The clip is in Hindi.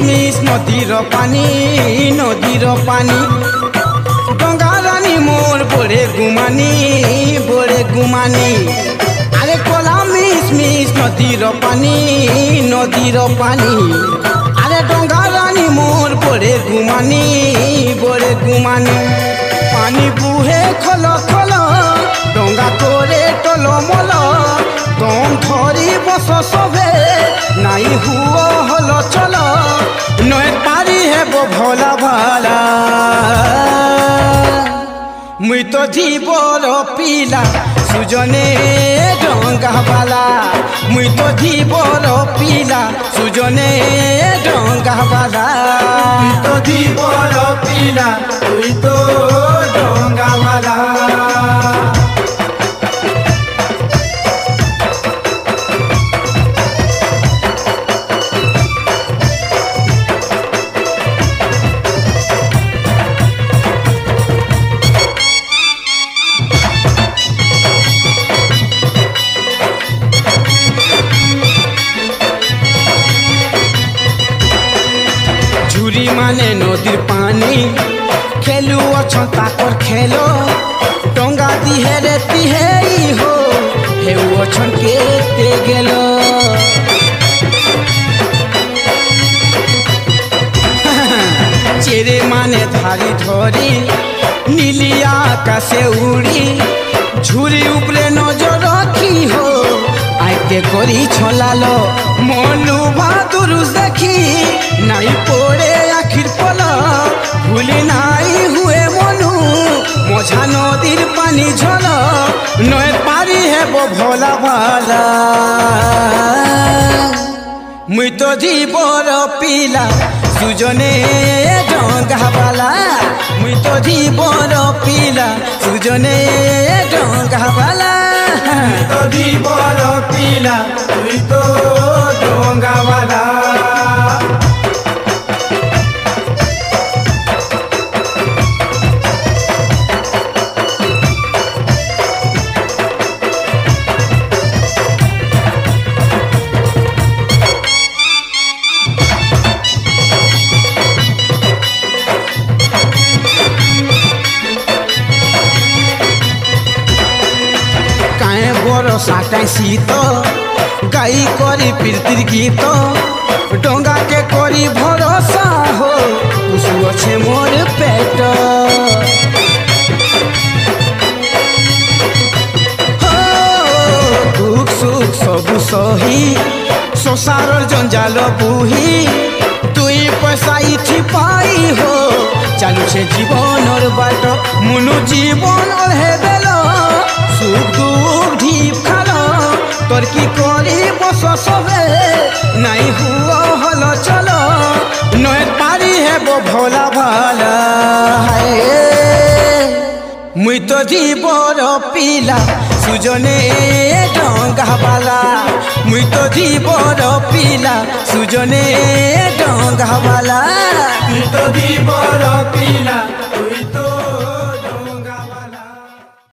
मिशमिश नदीर पानी डंगा रानी मोर बड़े गुमानी अरे कोला मिशमिश नदीर पानी अरे डंगा रानी मोर बड़े गुमानी पानी बुहे खल खल डंगा तोरे टल मल दम धरी बस सभे नाई हुओ हल चल नय पारी है बो भोला भाला मुई तो जीवर पीला सुजने डंगा बाला मुई तो जीवर पीला सुजने डंगा बाला तो जीवर पीला तुई तो डंगा बाला झुरी माने नदीर पानी खेलु अच्छा ताकर खेलो डंगा दिहेरे तिहेई हो हेउ अच्छा केते गेलो चेरे माने धारी धरी नीलिया आकाशे उड़ी झुरी उपरे नजर रखी हो आइते करी छलालो मनु भादुरु देखी नाई पोड़े आखिर पला भूली नाई हुए मनु मोझा नदीर पानी झला नय पारी है बो भोला भाला मुई तो जीवर पीला सुजने डंगा बाला मुई तो जीवर पीला सुजने डंगा बाला तो जीवर पीला तुई तो डंगा बाला साटा शीत गाई करी प्रीतिर गीत डंगा के करी भरोसा हो कुसुओ छे मोर पेट दुख सुख सब सही संसार जंजाल बुही तुई पैसा इठी पाई हो चालू से जीवन और बाट मुनु जीवन और हे बेलो सुख दुख ढीप खालो तोर की करी बस सबे नाई हुआ हलो चलो नय पारी है बो भोला भाला मुई तो जीवर पीला सुजने डंगा बाला मुई तो जीवर पीला सुजने डंगा बाला मुई तो जीवर